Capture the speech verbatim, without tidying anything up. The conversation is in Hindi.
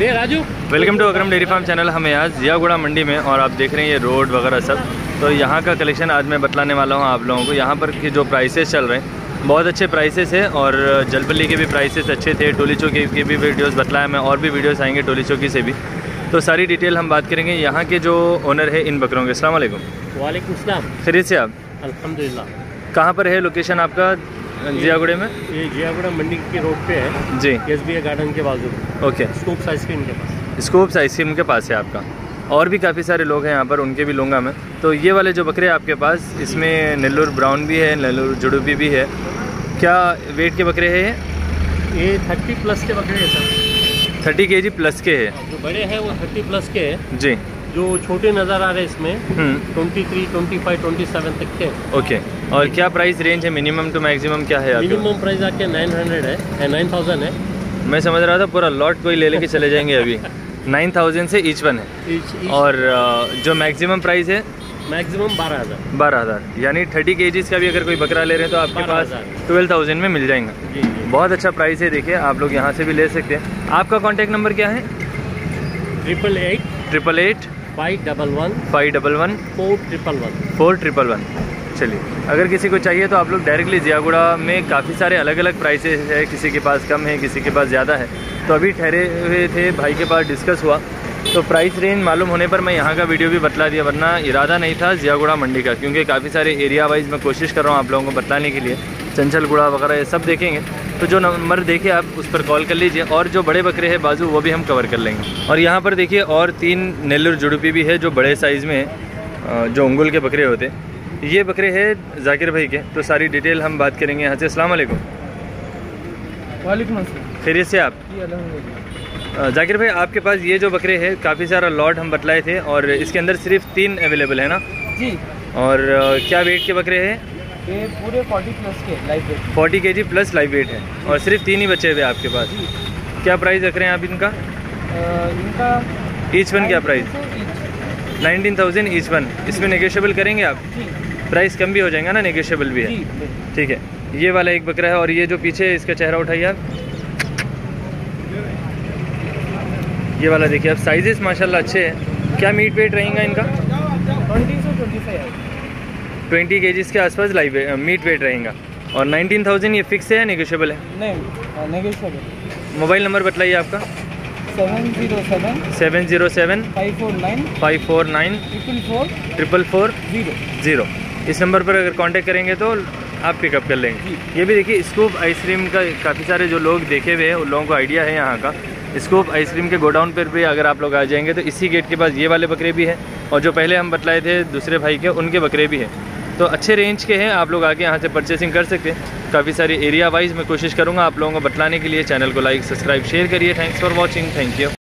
ये Raju, welcome to Akram dairy farm channel. हम यहाँ जिया गुड़ा मंडी में और आप देख रहे हैं ये रोड वगैरह सब। तो यहाँ का कलेक्शन आज मैं बतलाने वाला हूँ आप लोगों को। यहाँ पर कि जो प्राइसेस चल रहे हैं बहुत अच्छे प्राइसेस है और जलपली के भी प्राइसेस अच्छे थे। टोलीचौकी के भी वीडियोस बतलाया मैं, और भी वीडियोस आएंगे टोलीचौकी से भी, तो सारी डिटेल हम बात करेंगे। यहाँ के जो ओनर है इन बकरों के। अस्सलाम वालेकुम। वालेकुम अस्सलाम। खैरियत से आप? अल्हम्दुलिल्लाह। कहाँ पर है लोकेशन आपका जियागुड़े में? ये जियागुड़ा मंडी के रोड पे है जी, एसबीए गार्डन के बाजू। ओके, स्कूप्स आइसक्रीम के पास। स्कूप्स आइसक्रीम के पास है आपका। और भी काफ़ी सारे लोग हैं यहाँ पर, उनके भी लूँगा मैं। तो ये वाले जो बकरे आपके पास, इसमें नेल्लूर ब्राउन भी है, नेल्लूर जुडुबी भी है। क्या वेट के बकरे है ये? ये थर्टी प्लस के बकरे हैं सर। थर्टी के जी प्लस के है। जो बड़े हैं वो थर्टी प्लस के है जी। जो छोटे नज़र आ रहे हैं इसमें तेईस, पच्चीस, सत्ताईस तक के। ओके, और क्या प्राइस रेंज है मिनिमम टू मैक्सिमम? क्या है मिनिमम प्राइस आपके? नौ सौ है, नौ हज़ार है। मैं समझ रहा था पूरा लॉट कोई ले लेके चले जाएंगे अभी। नौ हज़ार से ईच वन है each, each. और जो मैक्सिमम प्राइस है? मैक्सिमम बारह हज़ार। बारह हज़ार, यानी थर्टी केजीज़ का भी अगर कोई बकरा ले रहे हैं तो आपके पास बारह हज़ार में मिल जाएगा। बहुत अच्छा प्राइस है, देखिए आप लोग यहाँ से भी ले सकते हैं। आपका कॉन्टैक्ट नंबर क्या है? Triple eight triple eight. Five double one five double one four triple one four triple one. चलिए, अगर किसी को चाहिए तो आप लोग डायरेक्टली जियागुड़ा में काफ़ी सारे अलग अलग प्राइसेस है, किसी के पास कम है, किसी के पास ज़्यादा है। तो अभी ठहरे हुए थे भाई के पास, डिस्कस हुआ तो प्राइस रेंज मालूम होने पर मैं यहाँ का वीडियो भी बतला दिया, वरना इरादा नहीं था जियागुड़ा मंडी का, क्योंकि काफ़ी सारे एरिया वाइज मैं कोशिश कर रहा हूँ आप लोगों को बताने के लिए। चंचलगुड़ा वगैरह ये सब देखेंगे, तो जो नंबर देखे आप उस पर कॉल कर लीजिए। और जो बड़े बकरे हैं बाजू वो भी हम कवर कर लेंगे। और यहाँ पर देखिए और तीन नेल्लूर जुडुपी भी है जो बड़े साइज़ में है, जो उंगुल के बकरे होते। ये बकरे हैं जाकिर भाई के, तो सारी डिटेल हम बात करेंगे यहाँ से। अस्सलाम वालेकुम। वालेकुम अस्सलाम। खैरियत से आप? जाकिर भाई, आपके पास ये जो बकरे हैं काफ़ी सारा लॉट हम बतलाए थे और इसके अंदर सिर्फ तीन अवेलेबल है ना जी। और क्या वेट के बकरे हैं ये? पूरे चालीस प्लस के लाइव वेट। चालीस केजी प्लस लाइव वेट है और सिर्फ तीन ही बचे हुए आपके पास। क्या प्राइस रख रहे हैं आप इनका? इनका ईच वन क्या प्राइस? उन्नीस हज़ार ईच वन। इसमें नेगोशिएबल करेंगे आप? प्राइस कम भी हो जाएगा ना, नेगोशिएबल भी है। ठीक है, ये वाला एक बकरा है। और ये जो पीछे है इसका चेहरा उठाइए आप, ये वाला देखिए आप। साइजेस माशाल्लाह अच्छे हैं। क्या मीट वेट रहेगा इनका? बीस केजीज के आसपास लाइव मीट वेट रहेगा। और उन्नीस हज़ार ये फिक्स है या नेगोशिएबल है? नहीं, नेगोशिएबल। मोबाइल नंबर बताइए आपका। Seven zero seven five four nine triple four zero. इस नंबर पर अगर कांटेक्ट करेंगे तो आप पिकअप कर लेंगे। ये भी देखिए स्कूप आइसक्रीम का, काफ़ी सारे जो लोग देखे हुए हैं उन लोगों को आइडिया है यहाँ का। स्कूप आइसक्रीम के गोडाउन पर भी अगर आप लोग आ जाएंगे तो इसी गेट के पास ये वाले बकरे भी हैं और जो पहले हम बतलाए थे दूसरे भाई के उनके बकरे भी हैं। तो अच्छे रेंज के हैं, आप लोग आके यहाँ से परचेसिंग कर सकते हैं। काफ़ी सारे एरिया वाइज मैं कोशिश करूँगा आप लोगों को बतलाने के लिए। चैनल को लाइक, सब्सक्राइब, शेयर करिए। Thanks for watching. Thank you.